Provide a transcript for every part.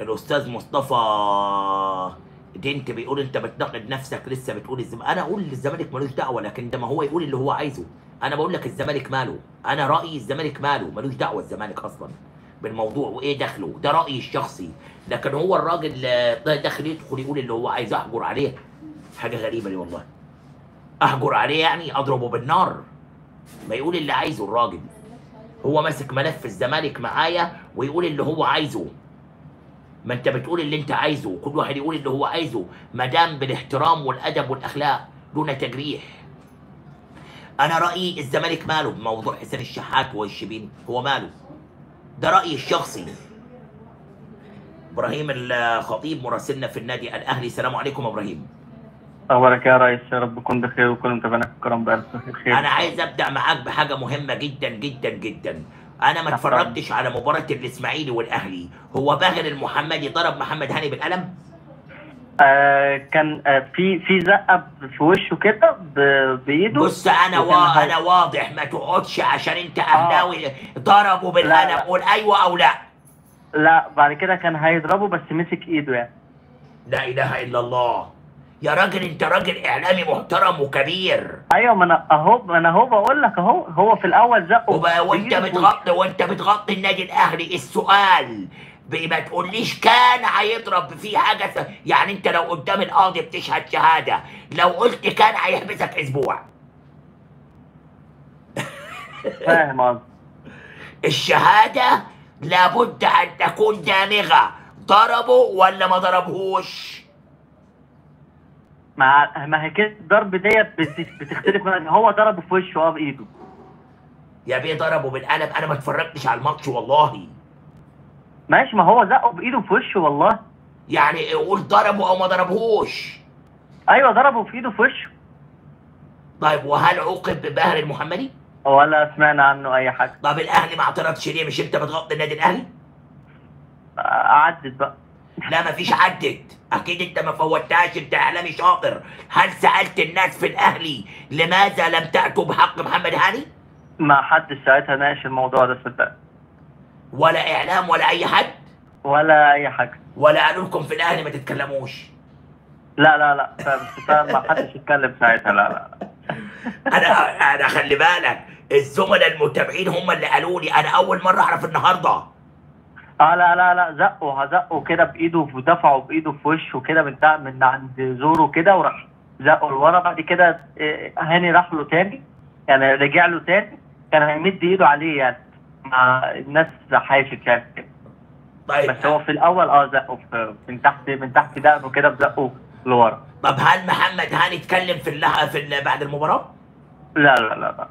الاستاذ مصطفى دنت بيقول انت بتناقض نفسك لسه بتقول الزمالك. انا اقول الزمالك ملوش دعوه، لكن ده ما هو يقول اللي هو عايزه. انا بقول لك الزمالك ماله، انا رايي الزمالك ماله، ملوش دعوه الزمالك اصلا بالموضوع وايه دخله، ده رايي الشخصي. لكن هو الراجل داخل يدخل يقول اللي هو عايز، احجر عليه حاجه غريبه دي والله، احجر عليه يعني اضربه بالنار، ما يقول اللي عايزه الراجل. هو ماسك ملف الزمالك معايا ويقول اللي هو عايزه. ما انت بتقول اللي انت عايزه، كل واحد يقول اللي هو عايزه ما دام بالاحترام والادب والاخلاق دون تجريح. انا رايي الزمالك ماله بموضوع حسين الشحات والشيبين، هو ماله، ده رايي الشخصي. ابراهيم الخطيب مراسلنا في النادي الاهلي، السلام عليكم ابراهيم. اخبارك يا ريس؟ يا رب تكون بخير وكل متابعينك الكرام بألف خير. انا عايز ابدا معاك بحاجه مهمه جدا جدا جدا. انا ما اتفرجتش على مباراه الاسماعيلي والاهلي، هو باهر المحمدي ضرب محمد هاني بالقلم؟ كان في زقه في وشه كده بايده. بص انا واضح، ما تقعدش عشان انت اهلاوي ضربه بالقلم، قول ايوه او لا. لا بعد كده كان هيضربه بس مسك ايده يعني. لا اله الا الله يا راجل، انت راجل اعلامي محترم وكبير. ايوه ما انا اهو، بقول لك اهو، هو في الاول زقه وانت بتغطي النادي الاهلي. السؤال ما تقوليش كان هيضرب في حاجه، يعني انت لو قدام القاضي بتشهد شهاده، لو قلت كان هيحبسك اسبوع. فاهم قصدي؟ الشهاده لابد ان تكون دامغه، ضربه ولا ما ضربهوش؟ ما هي كده الضرب ديت بتختلف، ان هو ضربه في وشه بايده. يا بيه ضربه بالقلم، انا ما اتفرجتش على الماتش والله. ماشي، ما هو زقه بايده في وشه والله. يعني قول ضربه او ما ضربهوش. ايوه ضربه في ايده في وشه. طيب وهل عوقب بباهر المحمدي؟ ولا سمعنا عنه اي حاجه. طب الاهلي ما اعترضش ليه؟ مش انت بتغطي النادي الاهلي؟ عدت بقى. لا مفيش عدت، اكيد انت ما فوتهاش، انت اعلامي شاطر. هل سالت الناس في الاهلي لماذا لم تاتوا بحق محمد هاني؟ ما حدش ساعتها ناقش الموضوع ده صدقني، ولا اعلام ولا اي حد ولا اي حاجه، ولا قالوا لكم في الاهلي ما تتكلموش؟ لا لا لا ما حدش اتكلم ساعتها. لا لا انا خلي بالك، الزملاء المتابعين هم اللي قالوا لي، انا اول مره اعرف النهارده. لا لا لا زقه كده بايده، ودفعه بايده في وشه كده من عند زوره كده، وراح زقه لورا. بعد كده هاني راح له تاني، يعني رجع له تاني، كان هيمد ايده عليه يعني، مع الناس حاشت يعني كده. طيب بس هو في الاول زقه من تحت دقنه كده، بزقه لورا. طب هل محمد هاني اتكلم في بعد المباراه؟ لا لا لا لا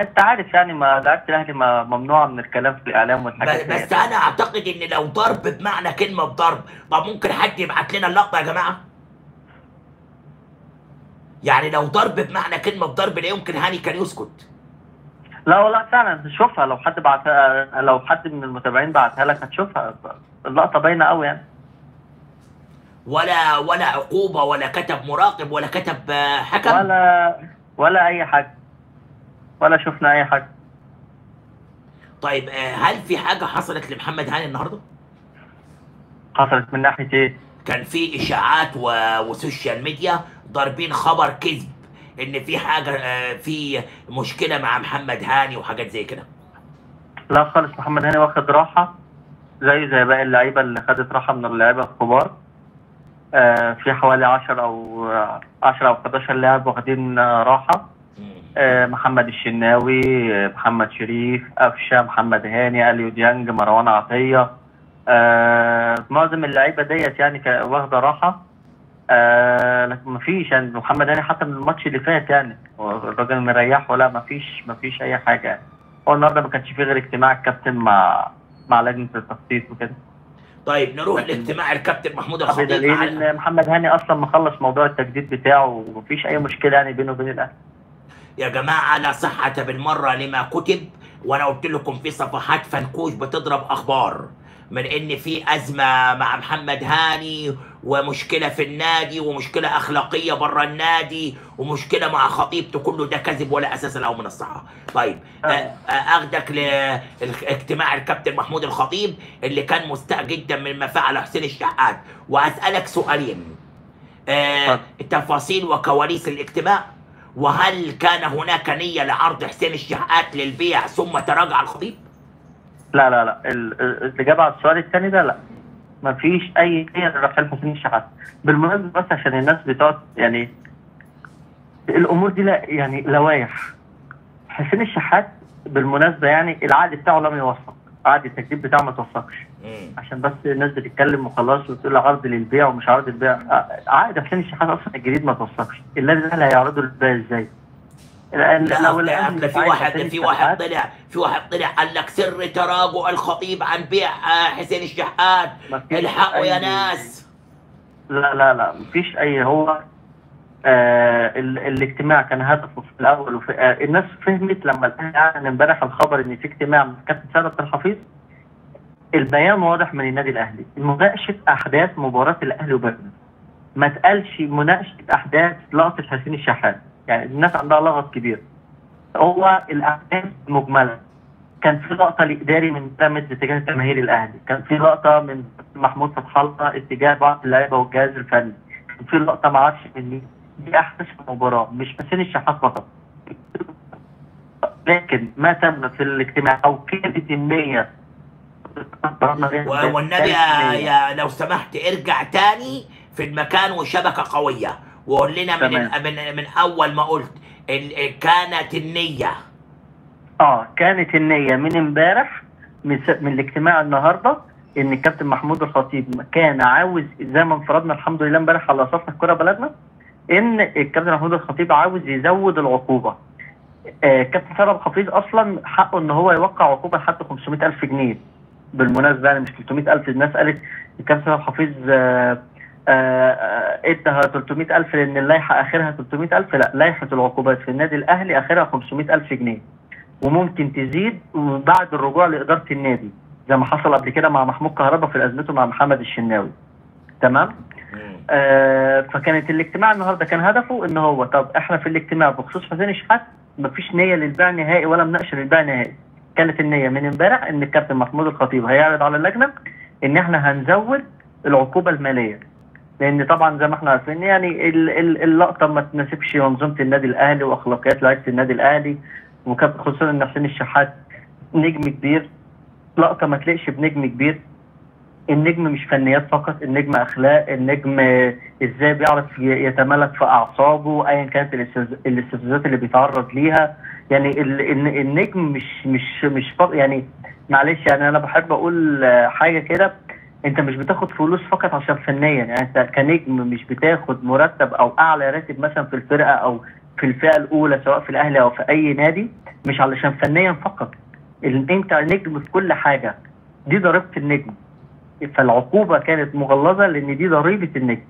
انت عارف يعني، ما لعيبه الاهلي ممنوعه من الكلام في الاعلام والحاجات دي. بس انا اعتقد ان لو ضرب بمعنى كلمه ضرب، طب ممكن حد يبعت لنا اللقطه يا جماعه؟ يعني لو ضرب بمعنى كلمه ضرب لا يمكن هاني كان يسكت. لا والله فعلا تشوفها، لو حد بعتها، لو حد من المتابعين بعتها لك هتشوفها، اللقطه باينه قوي يعني. ولا عقوبه ولا كتب مراقب ولا كتب حكم ولا اي حاجه، ولا شفنا اي حاجه. طيب هل في حاجه حصلت لمحمد هاني النهارده؟ حصلت من ناحيه ايه؟ كان في اشاعات وسوشيال ميديا ضاربين خبر كذب ان في حاجه، في مشكله مع محمد هاني وحاجات زي كده. لا خالص، محمد هاني واخد راحه زي باقي اللعيبه اللي خدت راحه من اللعيبه الكبار. في حوالي 10 أو 11 لاعب واخدين راحه. محمد الشناوي، محمد شريف، أفشة، محمد هاني، اليو جانج، مروان عطية، معظم اللعيبة ديت يعني واخدة راحة. لكن مفيش يعني، محمد هاني حتى من الماتش اللي فات يعني الراجل مريح، ولا مفيش أي حاجة يعني. هو النهارده ما كانش فيه غير اجتماع الكابتن مع لجنة التخطيط وكده. طيب نروح لاجتماع الكابتن محمود الخطيب. محمد هاني أصلا مخلص موضوع التجديد بتاعه، ومفيش أي مشكلة يعني بينه وبين الأهلي. يا جماعه لا صحة بالمره لما كتب، وانا قلت لكم في صفحات فنكوش بتضرب اخبار من ان في ازمه مع محمد هاني ومشكله في النادي ومشكله اخلاقيه بره النادي ومشكله مع خطيبته، كله ده كذب ولا اساس له من الصحه. طيب اخدك لاجتماع الكابتن محمود الخطيب اللي كان مستاء جدا مما فعل حسين الشحات، واسالك سؤالين، تفاصيل وكواليس الاجتماع، وهل كان هناك نيه لعرض حسين الشحات للبيع ثم تراجع الخطيب؟ لا لا لا، الاجابه على السؤال الثاني ده لا، مفيش اي نيه لرحيل حسين الشحات. بالمناسبه بس عشان الناس بتقعد يعني الامور دي لا يعني لوايح. حسين الشحات بالمناسبه يعني العقد بتاعه لم يوفق، عقد التجديد بتاعه ما توفقش، عشان بس الناس بتتكلم وخلاص وتقول عرض للبيع ومش عرض للبيع. عقد حسين الشحات اصلا الجديد ما توفقش، النادي الاهلي هيعرضه للبيع ازاي؟ لا في واحد طلع قال لك سر تراجع الخطيب عن بيع حسين الشحات، الحقوا يا ناس. لا لا لا مفيش اي، هو الاجتماع كان هدفه في الاول الناس فهمت لما الاهلي اعلن امبارح الخبر ان في اجتماع مع كابتن سيد عبد الحفيظ، البيان واضح من النادي الاهلي، مناقشه احداث مباراه الاهلي وبيراميدز، ما اتقالش مناقشه احداث لقطه حسين الشحات، يعني الناس عندها لغط كبير. هو الاحداث مجمله، كان في لقطه لاداري من بيراميدز اتجاه جماهير الاهلي، كان في لقطه من محمود فتح الله اتجاه بعض اللعيبه والجهاز الفني، كان في لقطه ما اعرفش من مين. دي احداث المباراه مش حسين الشحات فقط. لكن ما تم في الاجتماع او كانت النيه والنبي يا لو سمحت ارجع تاني في المكان وشبكه قويه، وقول لنا من اول ما قلت كانت النيه. كانت النيه من امبارح من الاجتماع النهارده ان الكابتن محمود الخطيب كان عاوز، زي ما انفردنا الحمد لله امبارح على صفحه الكره بلدنا، ان الكابتن محمود الخطيب عاوز يزود العقوبه. الكابتن سيد عبد الحفيظ اصلا حقه ان هو يوقع عقوبه لحد 500,000 جنيه بالمناسبه، يعني مش 300,000. الناس قالت الكابتن سيد عبد الحفيظ ادها 300,000 لان اللائحه اخرها 300,000، لا، لائحه العقوبات في النادي الاهلي اخرها 500,000 جنيه وممكن تزيد بعد الرجوع لاداره النادي زي ما حصل قبل كده مع محمود كهرباء في ازمته مع محمد الشناوي. تمام؟ فكانت الاجتماع النهارده كان هدفه ان هو طب احنا في الاجتماع بخصوص حسين الشحات مفيش نيه للبيع نهائي ولا مناقشه للبيع نهائي، كانت النيه من امبارح ان الكابتن محمود الخطيب هيعرض على اللجنه ان احنا هنزود العقوبه الماليه، لان طبعا زي ما احنا عارفين يعني اللقطه ما تناسبش منظومه النادي الاهلي واخلاقيات لعيبه النادي الاهلي، وكان خصوصا ان حسين الشحات نجم كبير، لقطه ما تليقش بنجم كبير. النجم مش فنيات فقط، النجم اخلاق، النجم ازاي بيعرف يتملك في اعصابه ايا كانت الاستفزازات اللي بيتعرض ليها. يعني النجم مش يعني معلش، يعني انا بحب اقول حاجه كده، انت مش بتاخد فلوس فقط عشان فنيا، يعني انت كنجم مش بتاخد مرتب او اعلى راتب مثلا في الفرقه او في الفئه الاولى سواء في الاهلي او في اي نادي مش علشان فنيا فقط، انت نجم في كل حاجه. دي ضريبه النجم، فالعقوبه كانت مغلظه لان دي ضريبه النجم.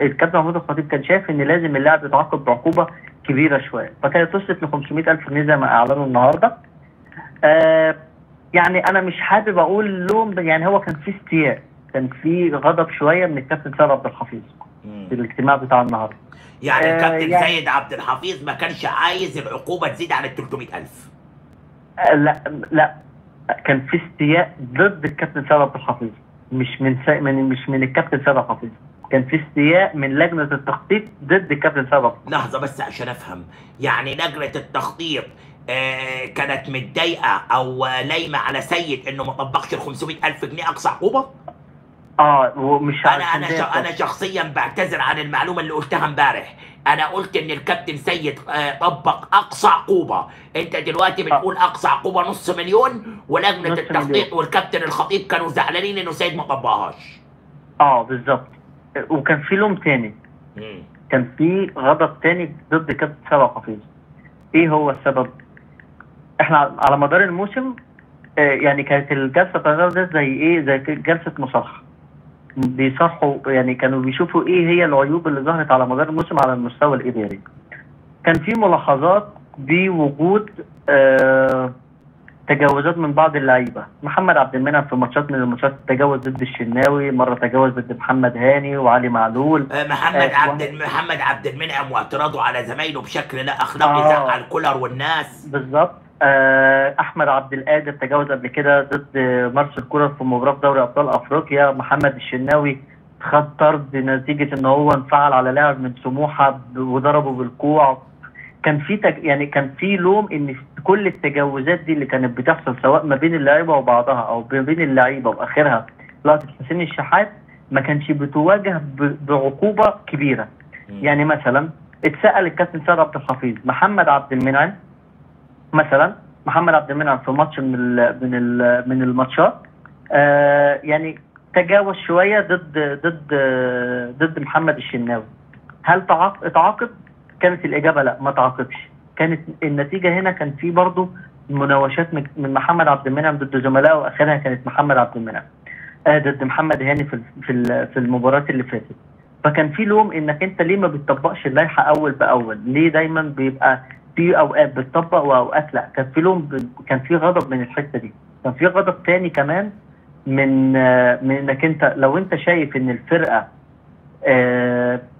الكابتن محمود الخطيب كان شايف ان لازم اللاعب يتعاقب بعقوبه كبيره شويه، فكانت وصلت ل 500,000 جنيه زي ما اعلنوا النهارده. يعني انا مش حابب اقول لوم، يعني هو كان في استياء، كان في غضب شويه من الكابتن سيد عبد الحفيظ في الاجتماع بتاع النهارده. يعني الكابتن سيد عبد الحفيظ ما كانش عايز العقوبه تزيد عن ال 300,000. لا لا، كان في استياء ضد الكابتن سيد عبد الحفيظ، مش من الكابتن سيد عبد الحفيظ، كان في استياء من لجنه التخطيط ضد الكابتن سيد عبد الحفيظ. لحظه بس عشان افهم، يعني لجنه التخطيط كانت متضايقه او لايمه على سيد انه ما طبقش ال 500,000 جنيه اقصى عقوبه؟ ومش انا شخصيا بعتذر عن المعلومه اللي قلتها امبارح، انا قلت ان الكابتن سيد طبق اقصى عقوبه، انت دلوقتي بتقول اقصى عقوبه نص مليون، ولجنه التخطيط والكابتن الخطيب كانوا زعلانين انه سيد ما طبقهاش. بالظبط، وكان في لوم تاني، كان في غضب تاني ضد كابتن سيد عبد الحفيظ. ايه هو السبب؟ احنا على مدار الموسم يعني كانت الجلسه بتاعت ده زي ايه؟ زي جلسه مصالحه، بيصحوا يعني كانوا بيشوفوا ايه هي العيوب اللي ظهرت على مدار الموسم على المستوى الاداري. كان في ملاحظات بوجود تجاوزات من بعض اللعيبه، محمد عبد المنعم في ماتشات من الماتشات تجاوز ضد الشناوي، مره تجاوز ضد محمد هاني وعلي معلول. محمد عبد المنعم واعتراضه على زمايله بشكل لا اخلاقي زعل كولر والناس. بالظبط. احمد عبد القادر تجاوز قبل كده ضد مارسيل كولر في مباراه دوري ابطال افريقيا. محمد الشناوي خد طرد نتيجه ان هو انفعل على لاعب من سموحه وضربه بالكوع. كان في كان في لوم ان كل التجاوزات دي اللي كانت بتحصل سواء ما بين اللعيبه وبعضها او ما بين اللعيبه واخرها لقطه حسين الشحات ما كانش بتواجه بعقوبه كبيره. يعني مثلا اتسال الكابتن سيد عبد الحفيظ محمد عبد المنعم، مثلا محمد عبد المنعم في ماتش من الماتشات يعني تجاوز شويه ضد محمد الشناوي. هل اتعاقب؟ كانت الاجابه لا، ما تعاقبش. كانت النتيجه هنا كان في برضه مناوشات من محمد عبد المنعم ضد زملائه، واخرها كانت محمد عبد المنعم ضد محمد هاني في المباراه اللي فاتت. فكان في لوم انك انت ليه ما بتطبقش اللائحه اول باول؟ ليه دايما بيبقى في اوقات بتطبق واوقات لا؟ كان في لوم، كان في غضب من الحته دي. كان في غضب ثاني كمان من انك انت لو انت شايف ان الفرقه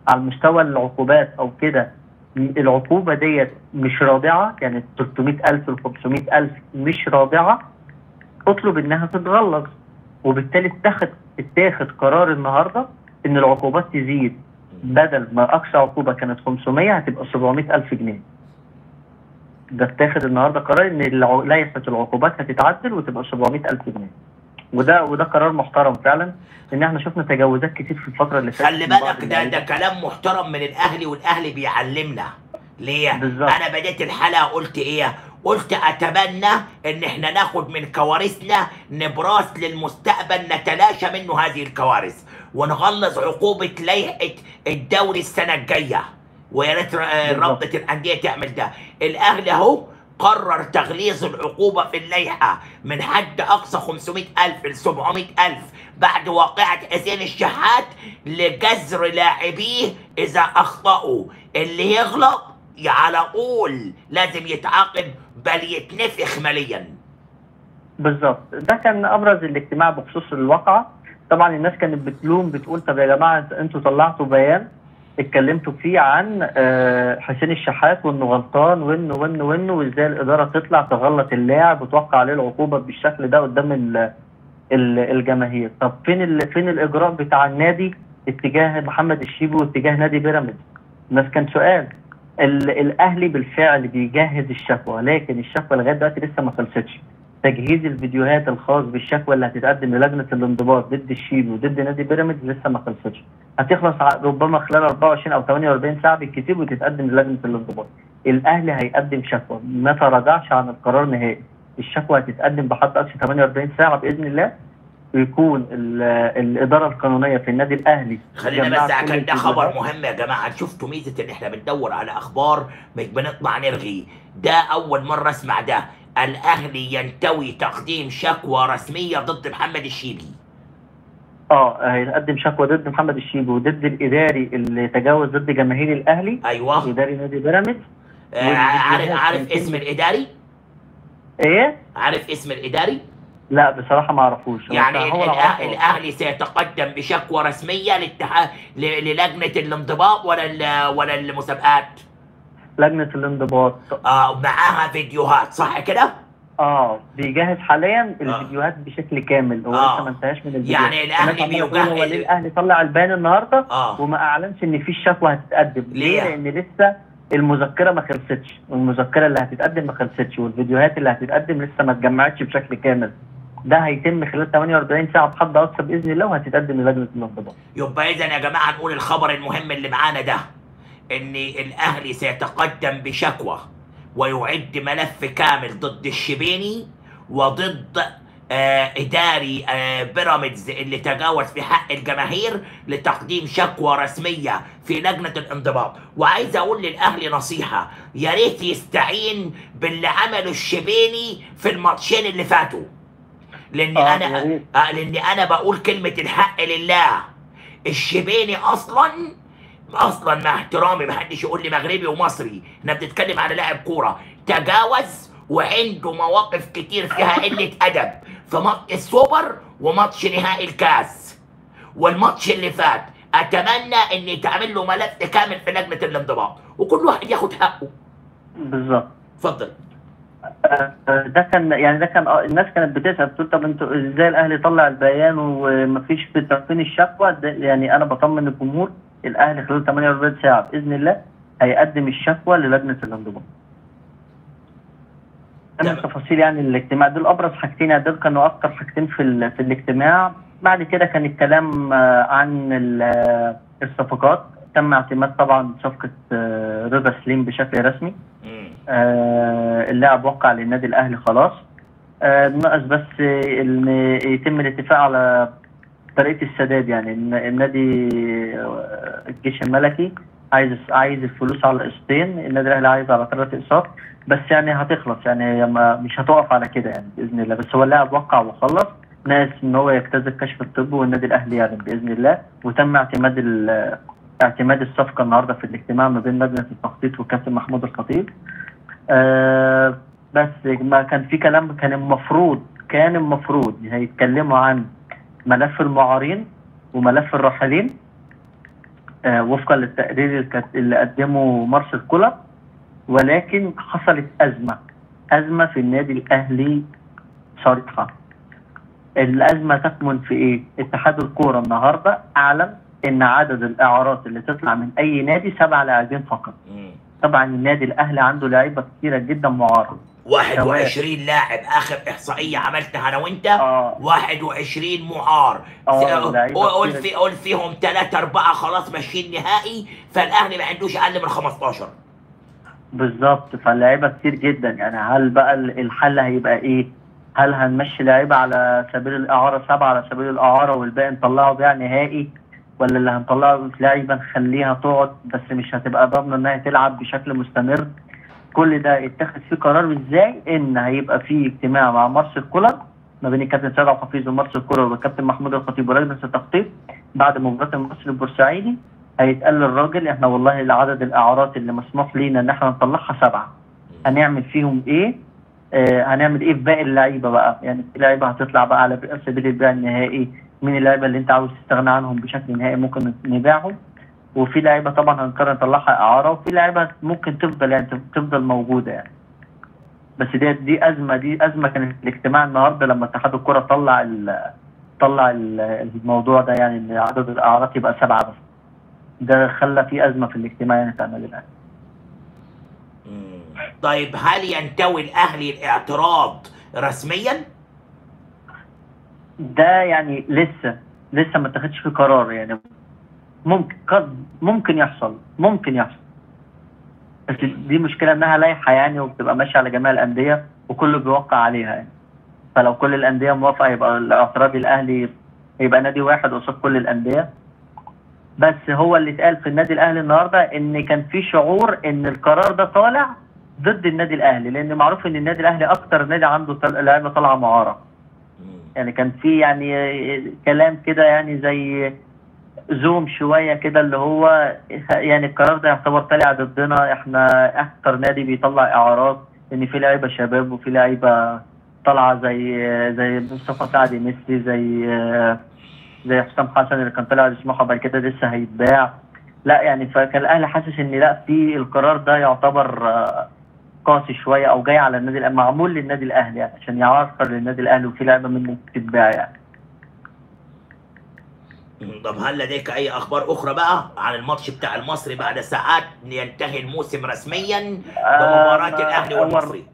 على مستوى العقوبات او كده العقوبه ديت مش رادعه، كانت 300,000 ل 500,000 مش رادعه، اطلب انها تتغلظ. وبالتالي اتاخد قرار النهارده ان العقوبات تزيد، بدل ما اقصى عقوبه كانت 500 هتبقى 700,000 جنيه. ده اتاخد النهارده قرار ان لائحه العقوبات هتتعدل وتبقى 700,000 جنيه. وده قرار محترم فعلا، ان احنا شفنا تجاوزات كتير في الفتره اللي فاتت. خلي بالك ده كلام محترم من الاهلي، والاهلي بيعلمنا ليه؟ بالزبط. انا بديت الحلقه قلت ايه؟ قلت اتمنى ان احنا ناخد من كوارثنا نبراس للمستقبل نتلاشى منه هذه الكوارث، ونغلظ عقوبه لائحه الدوري السنه الجايه. ويا ريت رابطه الانديه تعمل ده. الاهلي اهو قرر تغليظ العقوبة في اللائحة من حد أقصى 500,000 ل 700,000 بعد واقعة حسين الشحات لجزر لاعبيه إذا أخطأوا. اللي يغلط على طول لازم يتعاقب بل يتنفخ ماليا. بالظبط. ده كان أبرز الاجتماع بخصوص الواقعة. طبعا الناس كانت بتلوم بتقول طب يا جماعة أنتوا طلعتوا بيان اتكلمتوا فيه عن حسين الشحات وانه غلطان وانه وازاي الاداره تطلع تغلط اللاعب وتوقع عليه العقوبه بالشكل ده قدام الجماهير. طب فين الاجراء بتاع النادي اتجاه محمد الشيبي واتجاه نادي بيراميدز؟ الناس كان سؤال. الاهلي بالفعل بيجهز الشكوى، لكن الشكوى لغايه دلوقتي لسه ما خلصتش. تجهيز الفيديوهات الخاص بالشكوى اللي هتتقدم للجنه الانضباط ضد الشيبي وضد نادي بيراميدز لسه ما خلصتش، هتخلص ربما خلال 24 او 48 ساعه بالكثير وتتقدم للجنه الانضباط. الاهلي هيقدم شكوى، ما تراجعش عن القرار نهائي، الشكوى هتتقدم بحد اقصى 48 ساعه باذن الله، ويكون الاداره القانونيه في النادي الاهلي. خلينا بس عشان ده خبر مهم يا جماعه. شفتوا ميزه ان احنا بندور على اخبار مش بنطلع نرغي، ده اول مره اسمع ده. الاهلي ينتوي تقديم شكوى رسميه ضد محمد الشيبي. هيقدم شكوى ضد محمد الشيبي وضد الاداري اللي تجاوز ضد جماهير الاهلي. ايوه، اداري نادي بيراميدز. عارف اسم الاداري؟ ايه؟ عارف اسم الاداري؟ لا بصراحه ما اعرفوش. يعني الاهلي سيتقدم بشكوى رسميه للجنه الانضباط ولا المسابقات؟ لجنة الانضباط. معاها فيديوهات صح كده؟ بيجهز حاليا الفيديوهات بشكل كامل، هو لسه ما انتهاش من الفيديوهات. يعني الاهلي بيجهز. هو ليه الاهلي طلع البيان النهارده وما اعلنش ان في الشكوى هتتقدم؟ ليه؟ لان لسه المذكره ما خلصتش، والمذكره اللي هتتقدم ما خلصتش، والفيديوهات اللي هتتقدم لسه ما اتجمعتش بشكل كامل. ده هيتم خلال 48 ساعه بحد اقصى باذن الله، وهتتقدم للجنة الانضباط. يبقى اذا يا جماعه نقول الخبر المهم اللي معانا ده ان الاهلي سيتقدم بشكوى ويعد ملف كامل ضد الشبيني وضد اداري بيراميدز اللي تجاوز في حق الجماهير لتقديم شكوى رسميه في لجنه الانضباط. وعايز اقول للاهلي نصيحه، يا ريت يستعين باللي عمله الشبيني في الماتشين اللي فاتوا، لاني انا بقول كلمه الحق لله. الشبيني اصلا مع احترامي محدش يقول لي مغربي ومصري، احنا بنتكلم على لاعب كوره، تجاوز وعنده مواقف كتير فيها قلة أدب في ماتش السوبر وماتش نهائي الكاس والماتش اللي فات. أتمنى إن يتعمل له ملف كامل في لجنة الانضباط وكل واحد ياخد حقه. بالظبط. اتفضل. ده كان يعني الناس كانت بتسال بتقول طب انتوا ازاي الاهلي طلع البيان ومفيش في ترفين الشكوى؟ يعني انا بطمن الجمهور الاهلي خلال 48 ساعه باذن الله هيقدم الشكوى للجنه الانضباط. انا تفاصيل يعني الاجتماع دول ابرز حاجتين، يعني دول كانوا اكتر حاجتين في الاجتماع. بعد كده كان الكلام عن الصفقات، تم اعتماد طبعا صفقه رضا سليم بشكل رسمي. اللاعب وقع للنادي الاهلي خلاص. ناقص بس ان يتم الاتفاق على طريقه السداد، يعني النادي الجيش الملكي عايز الفلوس على قسطين، النادي الاهلي عايز على 3 اقساط، بس يعني هتخلص، يعني مش هتقف على كده يعني باذن الله. بس هو اللاعب وقع وخلص، ناقص ان هو يجتاز كشف الطب والنادي الاهلي يعني باذن الله. وتم اعتماد الصفقه النهارده في الاجتماع ما بين لجنه التخطيط والكابتن محمود الخطيب. بس ما كان في كلام، كان المفروض هيتكلموا عن ملف المعارين وملف الراحلين وفقا للتقرير اللي قدمه مارسيل كولر، ولكن حصلت ازمه في النادي الاهلي صارخه. الازمه تكمن في ايه؟ اتحاد الكوره النهارده اعلن ان عدد الاعارات اللي تطلع من اي نادي 7 لاعبين فقط. طبعا النادي الاهلي عنده لعيبه كثيره جدا معاره، 21 لاعب اخر احصائيه عملتها انا وانت. 21 معار، قول فيهم 3 4 خلاص ماشيين نهائي، فالاهلي ما عندوش اقل من 15 بالظبط. فاللعيبه كتير جدا، يعني هل بقى الحل هيبقى ايه؟ هل هنمشي لعيبه على سبيل الاعاره 7 على سبيل الاعاره والباقي نطلعه بيع نهائي، ولا اللي هنطلعه لعيبه نخليها تقعد بس مش هتبقى ضامنه انها تلعب بشكل مستمر؟ كل ده اتخذ فيه قرار ازاي؟ ان هيبقى فيه اجتماع مع مارسيل كولر ما بين الكابتن سيد عبد الحفيظ ومارسيل كولر والكابتن محمود الخطيب ولجنه التخطيط بعد مباراه المصري البورسعيدي. هيتقال للراجل احنا والله العدد الاعارات اللي مسموح لينا ان احنا نطلعها 7، هنعمل فيهم ايه؟ هنعمل ايه في باقي اللعيبه بقى؟ يعني في لعيبه هتطلع بقى على سبيل البيع النهائي، مين اللعيبه اللي انت عاوز تستغنى عنهم بشكل نهائي ممكن نبيعهم، وفي لعيبه طبعا هنقرر نطلعها اعاره، وفي لعيبه ممكن تفضل موجوده يعني. بس دي ازمه كانت الاجتماع النهارده لما اتحاد الكره طلع الموضوع ده، يعني ان عدد الاعارات يبقى 7 بس. ده خلى في ازمه في الاجتماع يعني في عمل الاهلي. طيب هل ينتوي الاهلي الاعتراض رسميا؟ ده يعني لسه ما اتخذش فيه قرار، يعني ممكن يحصل. بس دي مشكله انها لائحه يعني، وبتبقى ماشيه على جميع الانديه وكله بيوقع عليها يعني. فلو كل الانديه موافقه يبقى الاعتراض الاهلي يبقى نادي واحد قصاد كل الانديه. بس هو اللي اتقال في النادي الاهلي النهارده ان كان في شعور ان القرار ده طالع ضد النادي الاهلي، لان معروف ان النادي الاهلي اكتر نادي عنده لعيبه طالعه معاره. يعني كان في يعني كلام كده يعني زي زوم شويه كده، اللي هو يعني القرار ده يعتبر طالع ضدنا، احنا اكتر نادي بيطلع اعارات، ان في لعيبه شباب وفي لعيبه طالعه زي مصطفى سعدي ميسي، زي حسام حسن اللي كان طالع لسموحه بعد كده لسه هيتباع. لا يعني فكان الاهلي حاسس ان لا، في القرار ده يعتبر قاسي شويه او جاي على النادي الاهلي، معمول للنادي الاهلي يعني عشان يعرقل للنادي الاهلي وفي لعبه منه بتتباع يعني. طب هل لديك اي اخبار اخرى بقى عن الماتش بتاع المصري؟ بعد ساعات ينتهي الموسم رسميا بمباراه الاهلي والمصري.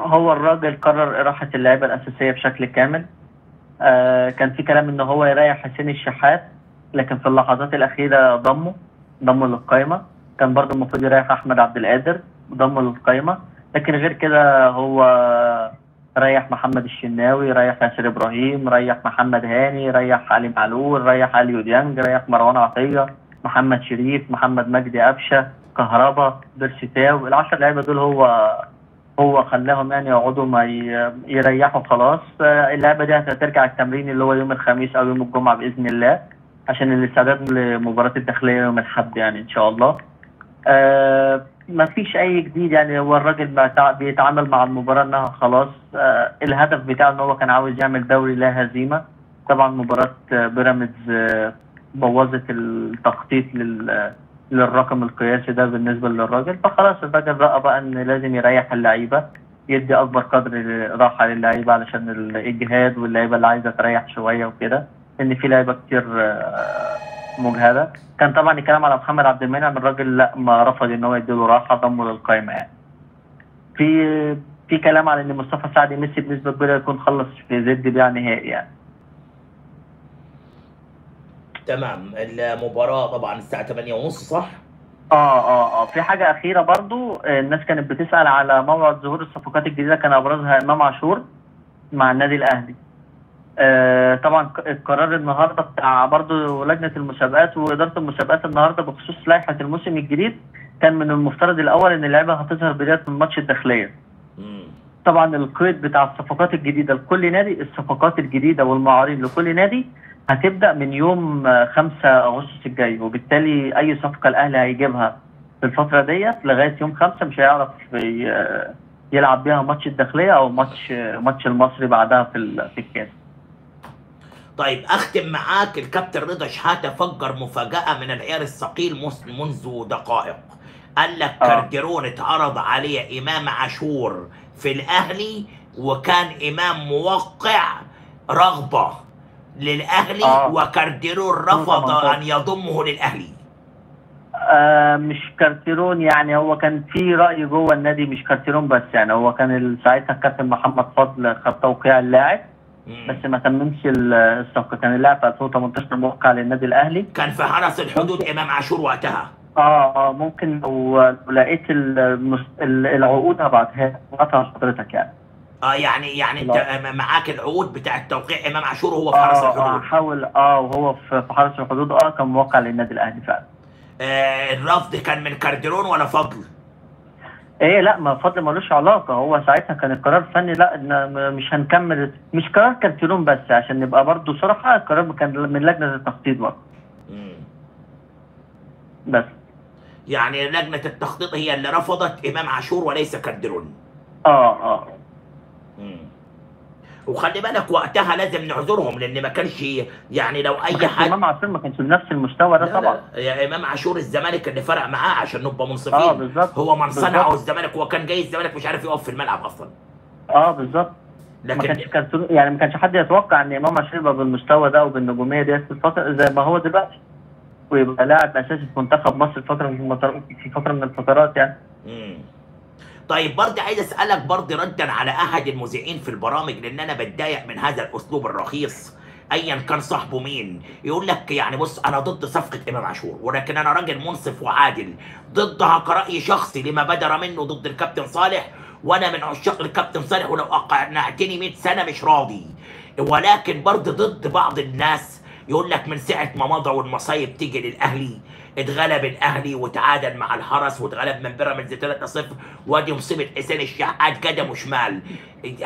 هو الراجل قرر اراحه اللعيبه الاساسيه بشكل كامل. كان في كلام ان هو يريح حسين الشحات، لكن في اللحظات الاخيره ضمه للقايمه. كان برضه المفروض يريح احمد عبد القادر، ضمه للقايمه. لكن غير كده هو ريح محمد الشناوي، ريح ياسر ابراهيم، ريح محمد هاني، ريح علي معلول، ريح اليو جانج، ريح مروان عطيه، محمد شريف، محمد مجدي، أفشة، كهرباء، بيرسيتاو. ال10 لعيبه دول هو خلاهم يعني يقعدوا ما يريحوا خلاص. اللعيبه دي هترجع التمرين اللي هو يوم الخميس او يوم الجمعه باذن الله، عشان الاستعداد لمباراه الداخليه يوم الحد يعني ان شاء الله. ما فيش اي جديد يعني. هو الراجل بيتعامل مع المباراه انها خلاص الهدف بتاعه ان هو كان عاوز يعمل دوري لا هزيمه. طبعا مباراه بيراميدز بوظت التخطيط للرقم القياسي ده بالنسبه للراجل، فخلاص الراجل رأى بقى ان لازم يريح اللعيبه، يدي اكبر قدر راحه للعيبه علشان الاجهاد واللعيبه اللي عايزه تريح شويه وكده، ان في لعيبه كتير مجهده. كان طبعا الكلام على محمد عبد المنعم، الراجل لا ما رفض ان هو يديله راحه، ضمه للقائمه يعني. في كلام على ان مصطفى سعد ميسي بنسبه كبيره يكون خلص في زد بيع نهائي يعني. تمام. المباراه طبعا الساعه 8:30 صح؟ في حاجه اخيره برضو، الناس كانت بتسال على موعد ظهور الصفقات الجديده كان ابرزها امام عاشور مع النادي الاهلي. طبعا القرار النهارده بتاع برضه لجنه المسابقات واداره المسابقات النهارده بخصوص لائحه الموسم الجديد، كان من المفترض الاول ان اللعيبه هتظهر بدايه من ماتش الداخليه. طبعا القيد بتاع الصفقات الجديده لكل نادي، الصفقات الجديده والمعارين لكل نادي هتبدا من يوم 5 اغسطس الجاي، وبالتالي اي صفقه الاهلي هيجيبها في الفتره ديت لغايه يوم 5 مش هيعرف يلعب بيها ماتش الداخليه او ماتش المصري بعدها في الكاس. طيب اختم معاك. الكابتن رضا شحاته فجر مفاجاه من العيار الثقيل منذ دقائق، قال لك كارتيرون اتعرض عليه امام عاشور في الاهلي وكان امام موقع رغبه للاهلي وكارتيرون رفض ان يضمه للاهلي. مش كارتيرون يعني، هو كان في راي جوه النادي، مش كارتيرون بس يعني، هو كان ساعتها الكابتن محمد فضل خد توقيع اللاعب بس ما تممش الصفقه، كان اللاعب في 2018 موقع للنادي الاهلي، كان في حرس الحدود امام عاشور وقتها. ممكن لو لقيت العقود هبعتها لحضرتك يعني. يعني انت معاك العقود بتاع التوقيع امام عاشور وهو في حرس الحدود. هحاول. وهو في حرس الحدود كان موقع للنادي الاهلي فعلا. الرفض كان من كارتيرون ولا فضل؟ لا، ما فضل ملوش علاقه، هو ساعتها كان القرار فني، لا ان مش هنكمل، مش قرار كارتيرون بس عشان نبقى برضه صراحه، القرار كان من لجنه التخطيط برضه. بس يعني لجنه التخطيط هي اللي رفضت امام عاشور وليس كارتيرون. وخلي بالك وقتها لازم نعذرهم لان ما كانش يعني لو اي حاجه، امام عاشور ما كانش بنفس المستوى ده. لا طبعا يا امام عاشور الزمالك اللي فرق معاه عشان نبقى منصفين. بالظبط، هو من صنعه الزمالك، هو كان جاي الزمالك مش عارف يقف في الملعب اصلا. بالظبط، لكن ما كانش حد يتوقع ان امام عاشور يبقى بالمستوى ده وبالنجوميه دي في الفتره زي ما هو دلوقتي، ويبقى لاعب اساسي في منتخب مصر في فتره من الفترات يعني. طيب برضه عايز اسالك برضه ردا على احد المذيعين في البرامج، لان انا بتضايق من هذا الاسلوب الرخيص ايا كان صاحبه مين، يقول لك يعني بص انا ضد صفقه امام عاشور ولكن انا راجل منصف وعادل، ضدها كراي شخصي لما بدر منه ضد الكابتن صالح، وانا من عشاق الكابتن صالح ولو اقنعتني 100 سنه مش راضي، ولكن برضه ضد بعض الناس يقول لك من ساعه ما مضى والمصايب تيجي للاهلي، اتغلب الاهلي وتعادل مع الحرس واتغلب من بيراميدز 3-0 وادي مصيبه حسين الشحات قدمه شمال.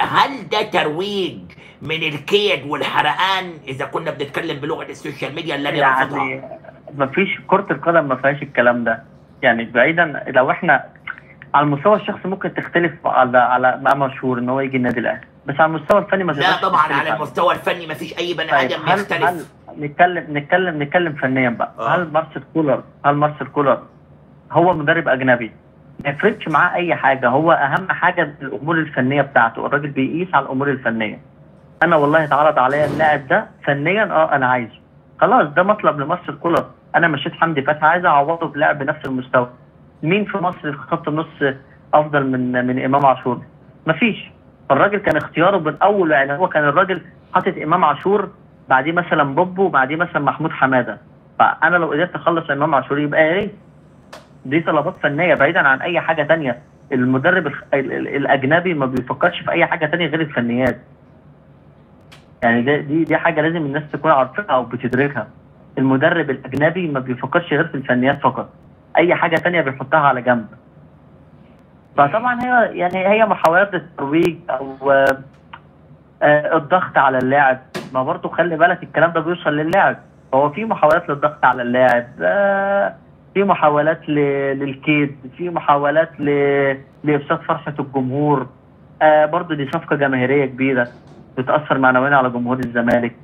هل ده ترويج من الكيد والحرقان اذا كنا بنتكلم بلغه السوشيال ميديا اللي انا رافضها؟ يعني مفيش، كره القدم ما فيهاش الكلام ده يعني. بعيدا لو احنا على المستوى الشخصي ممكن تختلف على امام عاشور ان هو يجي النادي الاهلي، بس على المستوى الفني ما لا طبعا، على المستوى الفني ما فيش اي بني ادم يختلف. نتكلم فنيا بقى. هل مارسيل كولر هو مدرب اجنبي ما يفرقش معاه اي حاجه، هو اهم حاجه الامور الفنيه بتاعته، الراجل بيقيس على الامور الفنيه. انا والله اتعرض عليا اللاعب ده فنيا، انا عايزه، خلاص ده مطلب لمارسيل كولر. انا مشيت حمدي فتحي عايز اعوضه بلاعب بنفس المستوى، مين في مصر في خط النص افضل من امام عاشور؟ مفيش. الراجل كان اختياره من اول يعني، هو كان الراجل حاطط امام عاشور بعديه مثلا بوبو وبعديه مثلا محمود حمادة، فانا لو قدرت اخلص امام عاشور يبقى يا ريت. دي طلبات فنيه بعيدا عن اي حاجه ثانيه، المدرب الاجنبي ما بيفكرش في اي حاجه ثانيه غير الفنيات. يعني دي حاجه لازم الناس تكون عارفاها او بتدركها. المدرب الاجنبي ما بيفكرش غير في الفنيات فقط، اي حاجه ثانيه بيحطها على جنب. فطبعا هي محاولات الترويج او الضغط على اللاعب، ما برضه خلي بالك الكلام ده بيوصل للاعب، هو في محاولات للضغط على اللاعب، في محاولات للكيد، في محاولات لإفساد فرحة الجمهور. برضه دي صفقة جماهيرية كبيرة بتأثر معنويا على جمهور الزمالك.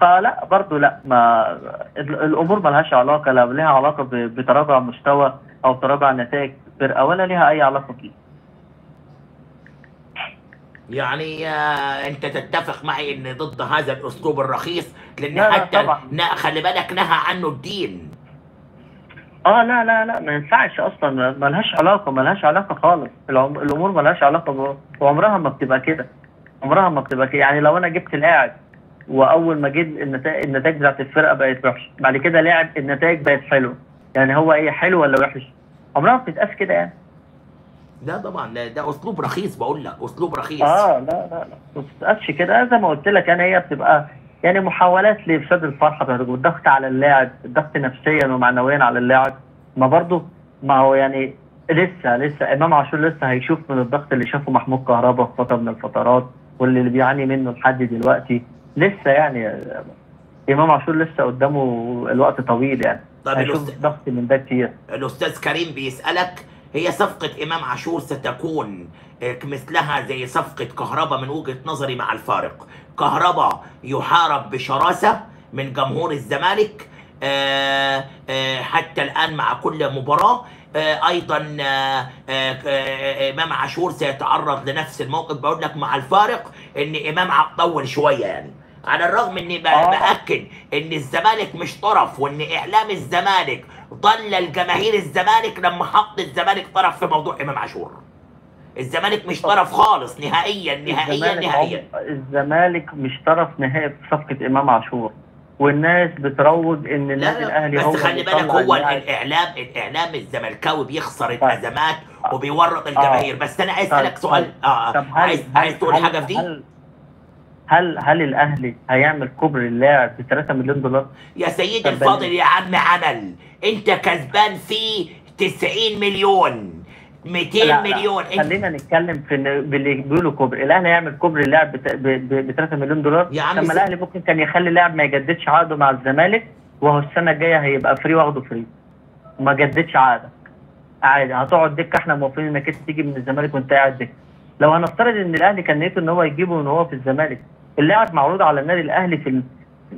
فلا برضه لا، ما الأمور مالهاش علاقة، لا ليها علاقة بتراجع مستوى أو تراجع نتائج فرقة ولا ليها أي علاقة بيه. يعني انت تتفق معي ان ضد هذا الاسلوب الرخيص، لان حتى خلي بالك نهى عنه الدين. لا لا لا، ما ينفعش اصلا، ملهاش علاقه، ملهاش علاقه خالص. الامور ملهاش علاقه وعمرها ما بتبقى كده، عمرها ما بتبقى كده. يعني لو انا جبت اللاعب واول ما جيت النتائج بتاعت الفرقه بقت وحشه، بعد كده لاعب النتائج بقت حلوه، يعني هو ايه، حلو ولا وحش؟ عمرها ما بتتقاس كده يعني. لا طبعا، ده اسلوب رخيص، بقول لك اسلوب رخيص. لا لا لا، ما بتتقاسش كده. زي ما قلت لك انا، هي بتبقى يعني محاولات لافساد الفرحه، الضغط على اللاعب، الضغط نفسيا ومعنويا على اللاعب. ما برضه ما هو يعني لسه امام عاشور لسه هيشوف من الضغط اللي شافه محمود كهرباء في فتره من الفترات واللي بيعاني منه لحد دلوقتي. لسه يعني امام عاشور لسه قدامه الوقت طويل يعني. طب هيشوف ضغط من ده كتير. الاستاذ كريم بيسالك، هي صفقة إمام عاشور ستكون مثلها زي صفقة كهرباء من وجهة نظري، مع الفارق كهرباء يحارب بشراسة من جمهور الزمالك حتى الآن مع كل مباراة. أيضا إمام عاشور سيتعرض لنفس الموقف. بقول لك مع الفارق إن إمام هتطول شوية يعني، على الرغم اني باكد ان الزمالك مش طرف، وان اعلام الزمالك ضلل جماهير الزمالك لما حط الزمالك طرف في موضوع امام عاشور. الزمالك مش طرف خالص نهائيا نهائيا نهائيا. الزمالك مش طرف نهائي في صفقه امام عاشور، والناس بتروج ان النادي الاهلي هو. بس خلي بالك، هو الاعلام الزملكاوي بيخسر الازمات وبيورط الجماهير. بس انا عايز اسالك سؤال. عايز تقول حاجه في دي؟ هل الاهلي هيعمل كوبري للاعب ب 3 مليون دولار؟ يا سيدي الفاضل يا عم عمل، انت كسبان فيه 90 مليون 200 لا مليون. لا. خلينا نتكلم في اللي بيقولوا كوبري، الاهلي هيعمل كوبري للاعب ب 3 مليون دولار؟ يا عم الاهلي ممكن كان يخلي لاعب ما يجددش عقده مع الزمالك، وهو السنه الجايه هيبقى فري واخده فري، ما جددش عقدك عادي، هتقعد دكه. احنا موافقين انك انت تيجي من الزمالك وانت قاعد دكه. لو هنفترض ان الاهلي كان نيته ان هو يجيبه وان هو في الزمالك، اللاعب معروض على النادي الاهلي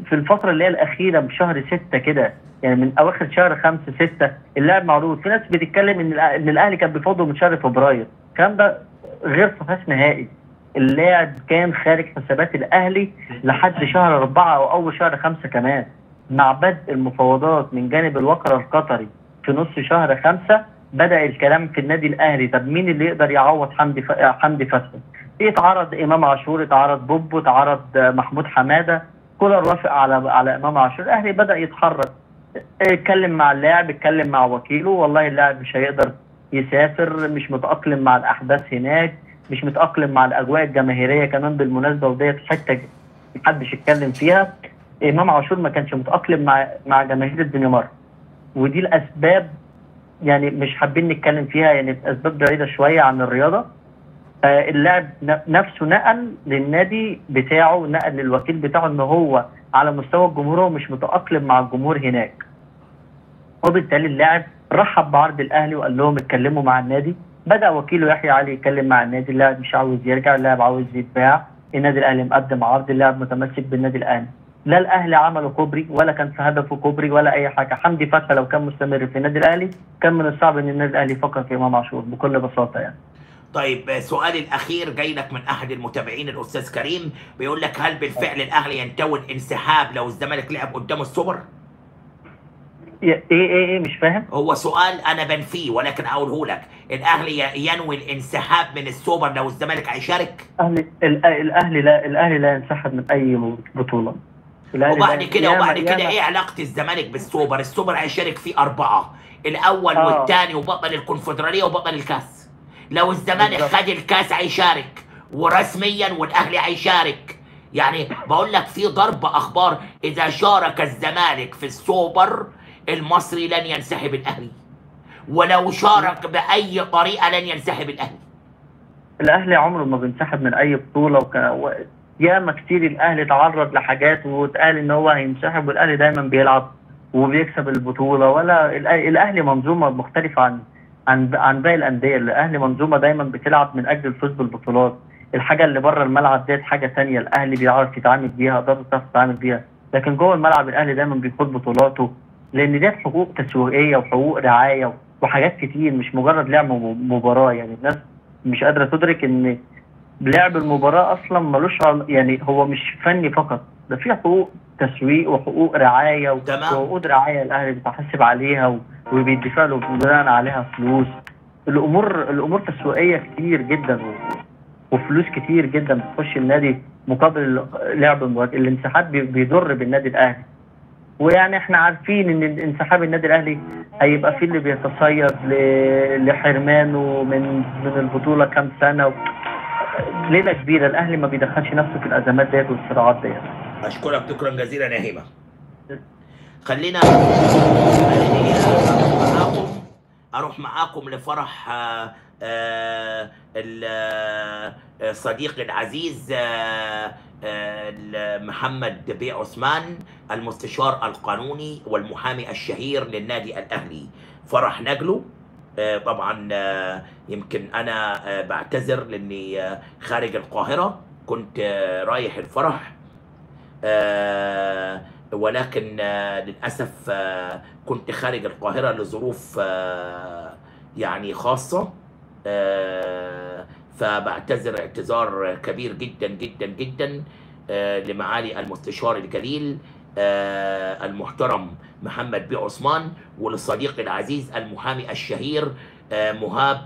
في الفتره اللي هي الاخيره من شهر 6 كده، يعني من اواخر شهر 5 6 اللاعب معروض. في ناس بتتكلم ان الاهلي كان بيفاوضه من شهر فبراير، الكلام ده غير صحيح نهائي. اللاعب كان خارج حسابات الاهلي لحد شهر 4 او اول شهر 5 كمان، مع بدء المفاوضات من جانب الوقرة القطري في نص شهر 5 بدأ الكلام في النادي الاهلي. طب مين اللي يقدر يعوض حمدي فتحي؟ اتعرض امام عاشور، اتعرض بوبو، اتعرض محمود حمادة، كولر وافق على امام عاشور. الاهلي بدأ يتحرك، اتكلم مع اللاعب، اتكلم مع وكيله، والله اللاعب مش هيقدر يسافر، مش متأقلم مع الاحداث هناك، مش متأقلم مع الاجواء الجماهيرية كمان بالمناسبة، وديت حتة محدش اتكلم فيها. امام عاشور ما كانش متأقلم مع جماهير الدنمارك، ودي الاسباب يعني مش حابين نتكلم فيها، يعني اسباب بعيده شويه عن الرياضه. اللاعب نفسه نقل للنادي بتاعه، نقل للوكيل بتاعه ان هو على مستوى الجمهور هو مش متاقلم مع الجمهور هناك، وبالتالي اللاعب رحب بعرض الاهلي وقال لهم اتكلموا مع النادي. بدا وكيله يحيى علي يتكلم مع النادي، اللاعب مش عاوز يرجع، اللاعب عاوز يتباع، النادي الاهلي مقدم عرض، اللاعب متمسك بالنادي الاهلي. لا الاهلي عملوا كوبري ولا كان في هدفه كوبري ولا اي حاجه. حمدي فتحي لو كان مستمر في النادي الاهلي كان من الصعب ان النادي الاهلي يفكر في امام عاشور بكل بساطه يعني. طيب سؤالي الاخير جاي لك من احد المتابعين الاستاذ كريم، بيقول لك هل بالفعل الاهلي ينتوي الانسحاب لو الزمالك لعب قدامه السوبر؟ ايه مش فاهم؟ هو سؤال انا بنفيه ولكن اقوله لك، الاهلي ينوي الانسحاب من السوبر لو الزمالك هيشارك؟ الاهلي لا ينسحب من اي بطوله. وبعد كده ايه علاقه الزمالك بالسوبر؟ السوبر هيشارك فيه 4، الاول والثاني وبطل الكونفدراليه وبطل الكاس. لو الزمالك خد الكاس هيشارك ورسميا، والاهلي هيشارك. يعني بقول لك في ضرب اخبار، اذا شارك الزمالك في السوبر المصري لن ينسحب الاهلي، ولو شارك باي طريقه لن ينسحب الاهلي. الاهلي عمره ما بينسحب من اي بطوله، ياما كتير الاهلي اتعرض لحاجات واتقال ان هو هينسحب، والاهلي دايما بيلعب وبيكسب البطوله. ولا الاهلي منظومه مختلفه عن باقي الانديه. الاهلي منظومه دايما بتلعب من اجل الفوز بالبطولات. الحاجه اللي بره الملعب ديت حاجه ثانيه، الاهلي بيعرف يتعامل بيها، اداره بتعرف تتعامل بيها، لكن جوه الملعب الاهلي دايما بيخوض بطولاته، لان ديت حقوق تسويقيه وحقوق رعايه وحاجات كتير، مش مجرد لعب مباراه. يعني الناس مش قادره تدرك ان لعب المباراه اصلا ملوش، يعني هو مش فني فقط، ده في حقوق تسويق وحقوق رعايه وعقود رعايه الاهلي بيتحاسب عليها وبيدفع له بناء عليها فلوس. الامور تسويقيه كتير جدا وفلوس كتير جدا بتخش النادي مقابل لعب المباراه. الانسحاب بيضر بالنادي الاهلي، ويعني احنا عارفين ان انسحاب النادي الاهلي هيبقى فيه اللي بيتصيد لحرمانه من البطوله كام سنه، ليله كبيره. الاهلي ما بيدخلش نفسه في الازمات ديت والصراعات ديت. اشكرك شكرا جزيلا يا هيما. خلينا اروح معاكم لفرح الصديق العزيز محمد بي عثمان، المستشار القانوني والمحامي الشهير للنادي الاهلي. فرح نجله طبعا، يمكن انا بعتذر لاني خارج القاهره، كنت رايح الفرح، ولكن للاسف كنت خارج القاهره لظروف يعني خاصه، فبعتذر اعتذار كبير جدا جدا جدا لمعالي المستشار الجليل المحترم محمد بي عثمان، وللصديق العزيز المحامي الشهير مهاب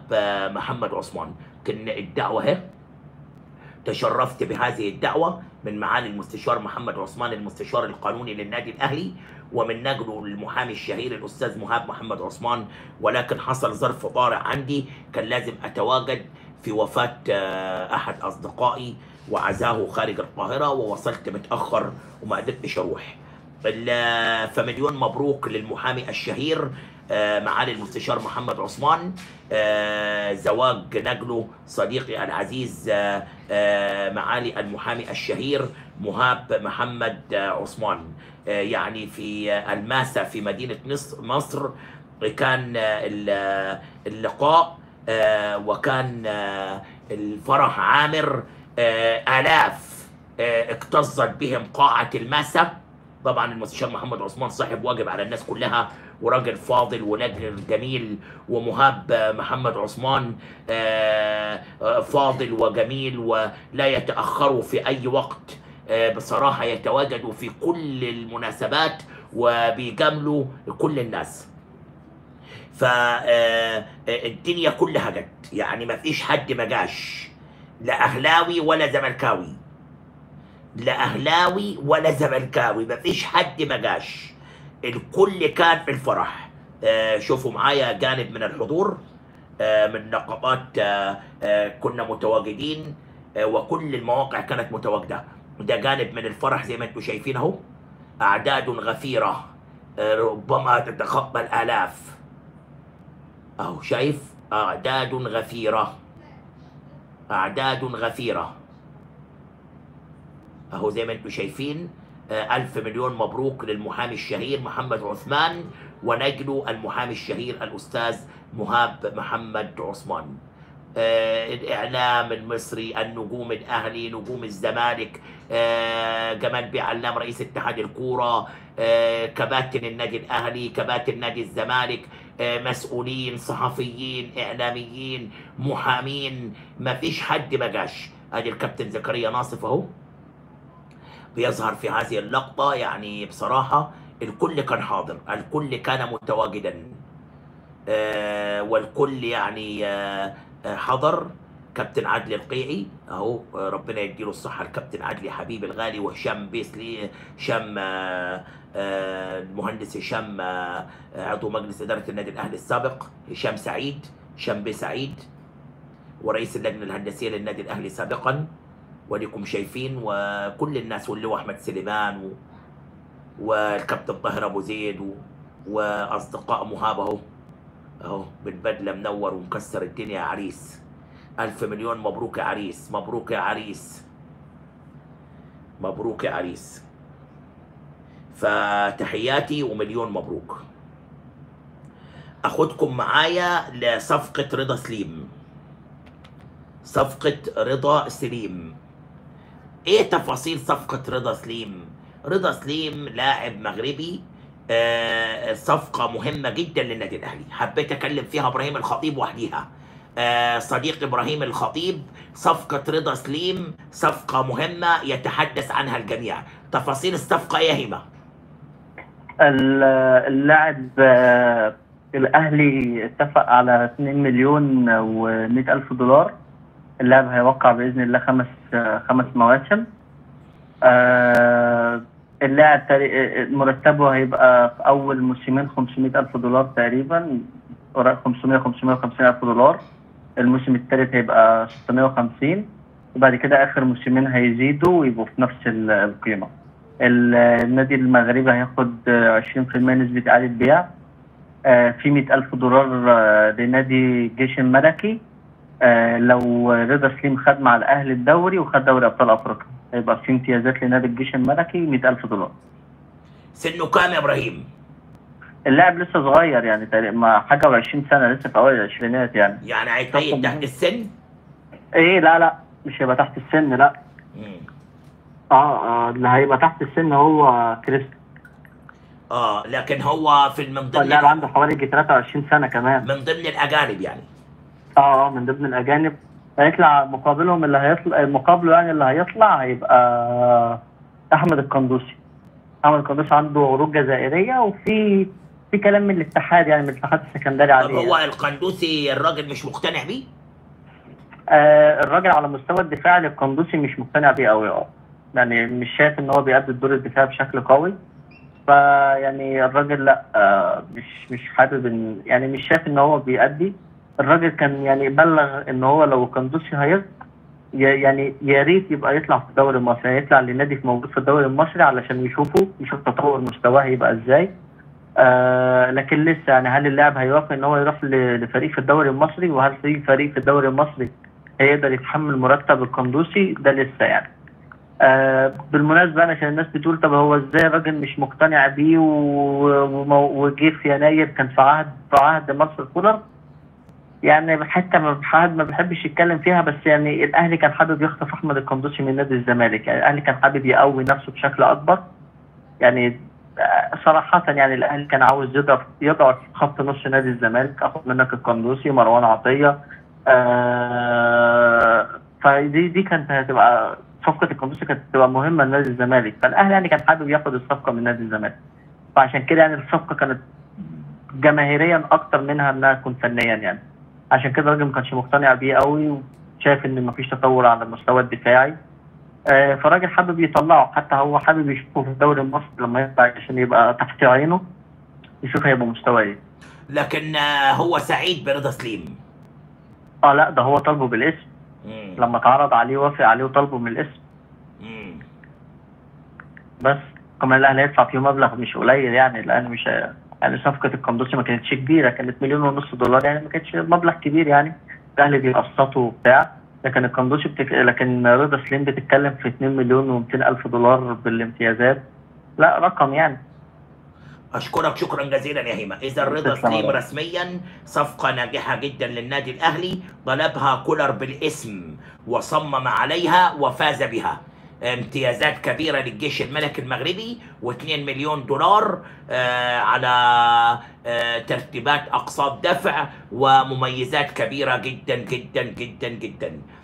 محمد عثمان. كان الدعوه اهي، تشرفت بهذه الدعوه من معالي المستشار محمد عثمان المستشار القانوني للنادي الاهلي، ومن نجله المحامي الشهير الاستاذ مهاب محمد عثمان، ولكن حصل ظرف طارئ عندي، كان لازم اتواجد في وفاه احد اصدقائي وعزاه خارج القاهره، ووصلت متاخر وما قدرتش اروح. فمليون مبروك للمحامي الشهير معالي المستشار محمد عثمان، زواج نجله صديقي العزيز معالي المحامي الشهير مهاب محمد عثمان. يعني في الماسة في مدينة مصر كان اللقاء، وكان الفرح عامر، آلاف اكتظت بهم قاعة الماسة. طبعا المستشار محمد عثمان صاحب واجب على الناس كلها، وراجل فاضل ونجل جميل، ومهاب محمد عثمان فاضل وجميل ولا يتأخر في أي وقت، بصراحة يتواجد في كل المناسبات وبيجاملوا كل الناس. فالدنيا كلها جت، يعني ما فيش حد ما جاش، لا أهلاوي ولا زملكاوي، لا أهلاوي ولا زملكاوي، ما فيش حد ما جاش، الكل كان في الفرح. شوفوا معايا جانب من الحضور، من نقابات كنا متواجدين، وكل المواقع كانت متواجده. ده جانب من الفرح زي ما انتم شايفين اهو، اعداد غفيره ربما تتخطى الالاف اهو، شايف اعداد غفيره، اعداد غفيره اهو زي ما انتم شايفين. ألف مليون مبروك للمحامي الشهير محمد عثمان ونجله المحامي الشهير الأستاذ مهاب محمد عثمان. الإعلام المصري، النجوم، الأهلي، نجوم الزمالك، جمال بي علام رئيس اتحاد الكورة، كباتن النادي الأهلي، كباتن نادي الزمالك، مسؤولين، صحفيين، إعلاميين، محامين، مفيش حد ما جاش. أدي الكابتن زكريا ناصف أهو بيظهر في هذه اللقطة. يعني بصراحة الكل كان حاضر، الكل كان متواجدا، والكل يعني حضر. كابتن عدلي القيعي اهو، ربنا يديله الصحة الكابتن عدلي حبيبي الغالي، وهشام بيسلي، هشام المهندس هشام عضو مجلس إدارة النادي الأهلي السابق، هشام سعيد، هشام بي سعيد، ورئيس اللجنة الهندسية للنادي الأهلي سابقا، وليكم شايفين. وكل الناس، واللي هو احمد سليمان والكابتن طاهر ابو زيد واصدقاء مهاب اهو، اهو بالبدله منور ومكسر الدنيا يا عريس. الف مليون مبروك يا عريس، مبروك يا عريس، مبروك يا عريس. فتحياتي ومليون مبروك. اخدكم معايا لصفقة رضا سليم. صفقة رضا سليم، ايه تفاصيل صفقة رضا سليم؟ رضا سليم لاعب مغربي، صفقة مهمة جدا للنادي الاهلي، حبيت اكلم فيها ابراهيم الخطيب وحديها. صديق ابراهيم الخطيب، صفقة رضا سليم صفقة مهمة يتحدث عنها الجميع. تفاصيل الصفقة ايه هبة؟ اللاعب الاهلي اتفق على 2,100,000 دولار. اللاعب هيوقع باذن الله خمس مواسم. اللاعب مرتبه هيبقى في اول موسمين 500,000 دولار تقريبا، 550,000 دولار. الموسم الثالث هيبقى 650، وبعد كده اخر موسمين هيزيدوا ويبقوا في نفس القيمه. النادي المغربي هياخد 20% نسبه اعاده بيع، في 100,000 دولار لنادي الجيش الملكي. لو رضا سليم خد مع الاهلي الدوري وخد دوري ابطال افريقيا هيبقى في امتيازات لنادي الجيش الملكي 100,000 دولار. سنه كام يا ابراهيم؟ اللاعب لسه صغير يعني، تقريبا حاجه و20 سنه، لسه في اوائل العشرينات يعني. يعني هيتقيد تحت السن؟ ايه لا مش هيبقى تحت السن، لا. اللي هيبقى تحت السن هو كريستو. لكن هو في من ضمن اللاعب عنده حوالي 23 سنه كمان. من ضمن الاجانب يعني. من ضمن الاجانب هيطلع مقابلهم، اللي هيطلع مقابله يعني اللي هيطلع هيبقى احمد القندوسي. احمد القندوسي عنده عروض جزائريه، وفي كلام من الاتحاد يعني، من الاتحاد السكندري عليه. طب هو القندوسي الراجل مش مقتنع بيه؟ الراجل على مستوى الدفاع للقندوسي مش مقتنع بيه قوي، يعني مش شايف ان هو بيأدي الدور الدفاعي بشكل قوي. فيعني الراجل لا، مش حابب يعني مش شايف ان هو بيأدي. الراجل كان يعني بلغ ان هو لو القندوسي هيرضى يعني يا ريت يبقى يطلع في الدوري المصري، يطلع لنادي موجود في الدوري المصري علشان يشوف تطور مستواه هيبقى ازاي. لكن لسه يعني، هل اللاعب هيوافق ان هو يروح لفريق في الدوري المصري؟ وهل في فريق في الدوري المصري هيقدر يتحمل مرتب القندوسي ده؟ لسه يعني. بالمناسبه عشان الناس بتقول طب هو ازاي الراجل مش مقتنع بيه وجه في يناير كان في عهد مارسيل كولر، يعني حتى ما بحبش يتكلم فيها، بس يعني الاهلي كان حابب يخطف احمد القندوسي من نادي الزمالك، يعني الاهلي كان حابب يقوي نفسه بشكل اكبر. يعني صراحه يعني الاهلي كان عاوز يضعف خط نص نادي الزمالك، اخد منك القندوسي مروان عطيه. فدي كانت هتبقى صفقه القندوسي، كانت هتبقى مهمه لنادي الزمالك، فالاهلي يعني كان حابب ياخد الصفقه من نادي الزمالك. فعشان كده يعني الصفقه كانت جماهيريا اكتر منها انها تكون فنيا يعني. عشان كده الراجل ما كانش مقتنع بيه قوي، وشايف ان مفيش تطور على المستوى الدفاعي. فالراجل حابب يطلعه، حتى هو حابب يشوفه في الدوري المصري لما يطلع عشان يبقى تحت عينه، يشوف هيبقى مستواه ايه. لكن هو سعيد برضا سليم. لا، ده هو طالبه بالاسم. لما اتعرض عليه وافق عليه وطالبه من الاسم. بس كمان الاهلي هيدفع فيه مبلغ مش قليل يعني، الان مش يعني صفقة القندوسي ما كانتش كبيرة، كانت 1,500,000 دولار يعني، ما كانتش مبلغ كبير يعني، الأهلي بيقسطوا وبتاع. لكن القندوسي لكن رضا سليم بتتكلم في 2,200,000 دولار بالامتيازات، لا رقم يعني. أشكرك شكرا جزيلا يا هيما. إذا رضا سليم رسميا صفقة ناجحة جدا للنادي الأهلي، طلبها كولر بالاسم وصمم عليها وفاز بها. امتيازات كبيرة للجيش الملكي المغربي، و2 مليون دولار على ترتيبات أقساط دفع ومميزات كبيرة جدا جدا جدا جدا.